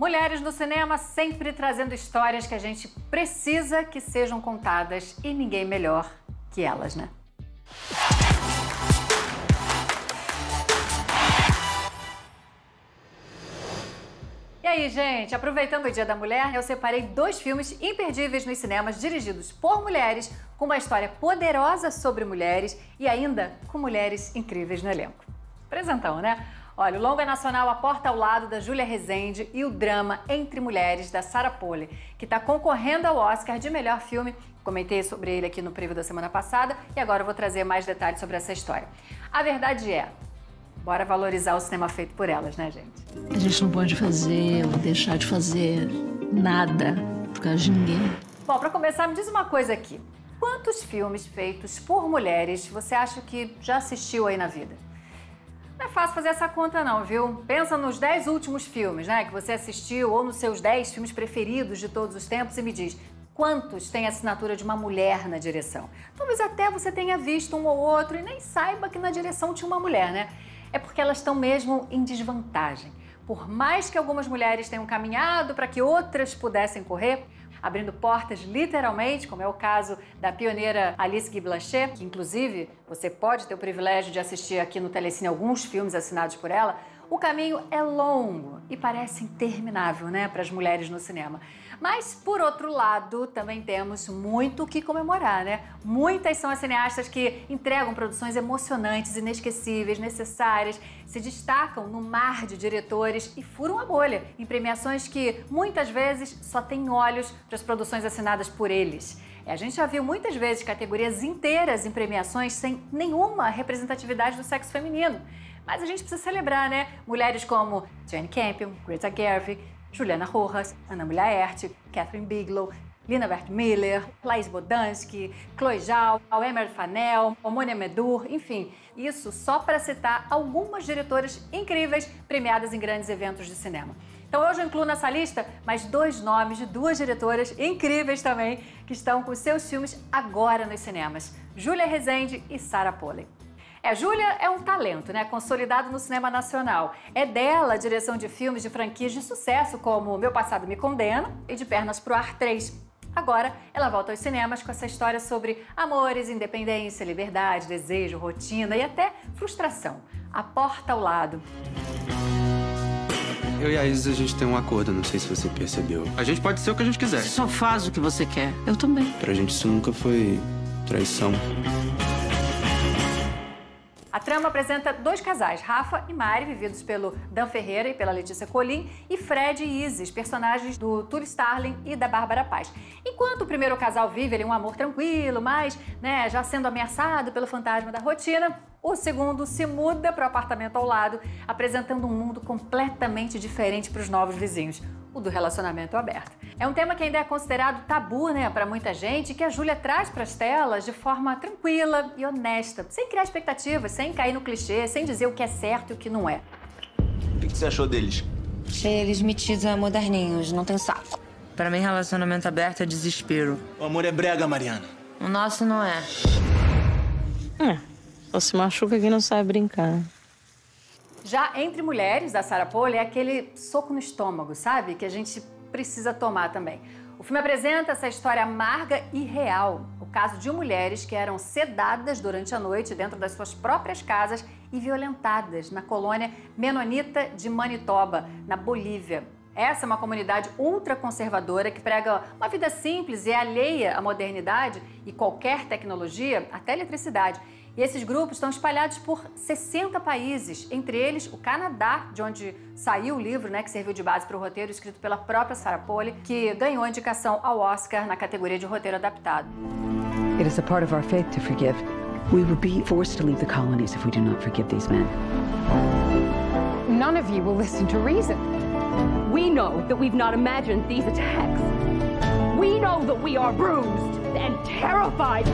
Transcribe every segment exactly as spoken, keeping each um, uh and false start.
Mulheres no cinema, sempre trazendo histórias que a gente precisa que sejam contadas, e ninguém melhor que elas, né? E aí, gente, aproveitando o Dia da Mulher, eu separei dois filmes imperdíveis nos cinemas dirigidos por mulheres, com uma história poderosa sobre mulheres e ainda com mulheres incríveis no elenco. Presentão, né? Olha, o longa nacional A Porta ao Lado, da Júlia Rezende, e o drama Entre Mulheres, da Sarah Polley, que está concorrendo ao Oscar de melhor filme. Comentei sobre ele aqui no preview da semana passada e agora eu vou trazer mais detalhes sobre essa história. A verdade é, bora valorizar o cinema feito por elas, né, gente? A gente não pode fazer ou deixar de fazer nada por causa de ninguém. Bom, pra começar, me diz uma coisa aqui. Quantos filmes feitos por mulheres você acha que já assistiu aí na vida? Não é fácil fazer essa conta não, viu? Pensa nos dez últimos filmes, né, que você assistiu, ou nos seus dez filmes preferidos de todos os tempos e me diz quantos têm a assinatura de uma mulher na direção. Talvez até você tenha visto um ou outro e nem saiba que na direção tinha uma mulher, né? É porque elas estão mesmo em desvantagem. Por mais que algumas mulheres tenham caminhado para que outras pudessem correr, abrindo portas literalmente, como é o caso da pioneira Alice Guy Blaché, que inclusive você pode ter o privilégio de assistir aqui no Telecine alguns filmes assinados por ela, o caminho é longo e parece interminável, né, para as mulheres no cinema. Mas, por outro lado, também temos muito o que comemorar, né? Muitas são as cineastas que entregam produções emocionantes, inesquecíveis, necessárias, se destacam no mar de diretores e furam a bolha em premiações que, muitas vezes, só têm olhos para as produções assinadas por eles. A gente já viu muitas vezes categorias inteiras em premiações sem nenhuma representatividade do sexo feminino. Mas a gente precisa celebrar, né? Mulheres como Jane Campion, Greta Gerwig, Juliana Rojas, Ana Lu Hartley, Catherine Bigelow, Lina Wertmüller, Laís Bodansky, Chloe Zhao, Emerald Fennell, Mounia Meddour, enfim. Isso só para citar algumas diretoras incríveis premiadas em grandes eventos de cinema. Então hoje eu incluo nessa lista mais dois nomes de duas diretoras incríveis também que estão com seus filmes agora nos cinemas, Júlia Rezende e Sarah Polley. É, Júlia é um talento, né? Consolidado no cinema nacional. É dela a direção de filmes de franquias de sucesso como Meu Passado Me Condena e De Pernas Pro Ar três. Agora, ela volta aos cinemas com essa história sobre amores, independência, liberdade, desejo, rotina e até frustração. A Porta ao Lado. Eu e a Isis, a gente tem um acordo, não sei se você percebeu. A gente pode ser o que a gente quiser. Você só faz o que você quer. Eu também. Pra gente isso nunca foi traição. A trama apresenta dois casais, Rafa e Mari, vividos pelo Dan Ferreira e pela Letícia Colin, e Fred e Isis, personagens do Túlio Starling e da Bárbara Paz. Enquanto o primeiro casal vive ali um amor tranquilo, mas, né, já sendo ameaçado pelo fantasma da rotina, o segundo se muda para o apartamento ao lado, apresentando um mundo completamente diferente para os novos vizinhos, o do relacionamento aberto. É um tema que ainda é considerado tabu, né, para muita gente, que a Júlia traz para as telas de forma tranquila e honesta, sem criar expectativas, sem cair no clichê, sem dizer o que é certo e o que não é. O que você achou deles? Achei eles metidos a moderninhos, não tem saco. Para mim, relacionamento aberto é desespero. O amor é brega, Mariana. O nosso não é. Hum. Ou se machuca que não sabe brincar. Já Entre Mulheres, da Sarah Polley, é aquele soco no estômago, sabe? Que a gente precisa tomar também. O filme apresenta essa história amarga e real. O caso de mulheres que eram sedadas durante a noite dentro das suas próprias casas e violentadas na colônia menonita de Manitoba, na Bolívia. Essa é uma comunidade ultraconservadora que prega uma vida simples e é alheia à modernidade e qualquer tecnologia, até eletricidade. E esses grupos estão espalhados por sessenta países, entre eles o Canadá, de onde saiu o livro, né, que serviu de base para o roteiro, escrito pela própria Sarah Polley, que ganhou a indicação ao Oscar na categoria de roteiro adaptado. It is a part of our faith to forgive. We will be forced to leave the colonies if we do not forgive these men. None of you will listen to reason. We know that we've not imagined these attacks. We know that we are bruised and terrified.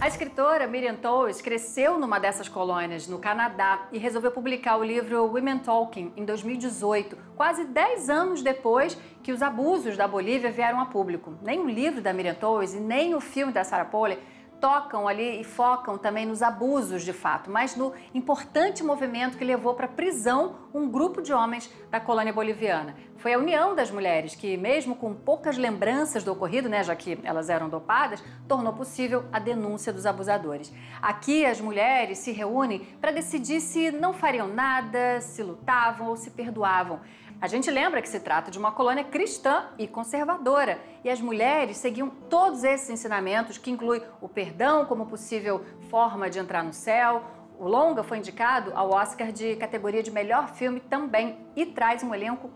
A escritora Miriam Toews cresceu numa dessas colônias, no Canadá, e resolveu publicar o livro Women Talking em dois mil e dezoito, quase dez anos depois que os abusos da Bolívia vieram a público. Nem o livro da Miriam Toews e nem o filme da Sarah Polley tocam ali e focam também nos abusos de fato, mas no importante movimento que levou para a prisão um grupo de homens da colônia boliviana. Foi a união das mulheres que, mesmo com poucas lembranças do ocorrido, né, já que elas eram dopadas, tornou possível a denúncia dos abusadores. Aqui as mulheres se reúnem para decidir se não fariam nada, se lutavam ou se perdoavam. A gente lembra que se trata de uma colônia cristã e conservadora, e as mulheres seguiam todos esses ensinamentos, que inclui o perdão como possível forma de entrar no céu. O longa foi indicado ao Oscar de categoria de melhor filme também e traz um elenco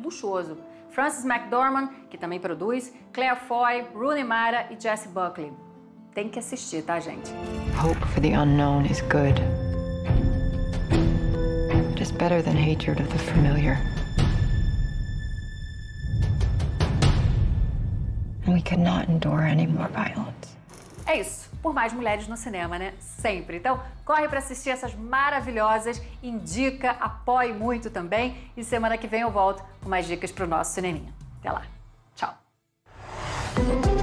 luxuoso. Frances McDormand, que também produz, Claire Foy, Rooney Mara e Jesse Buckley. Tem que assistir, tá, gente? Hope for the unknown is good. It is better than hatred of the familiar. We could not endure any more violence. É isso, por mais mulheres no cinema, né? Sempre. Então, corre para assistir essas maravilhosas, indica, apoie muito também. E semana que vem eu volto com mais dicas para o nosso cineminha. Até lá. Tchau.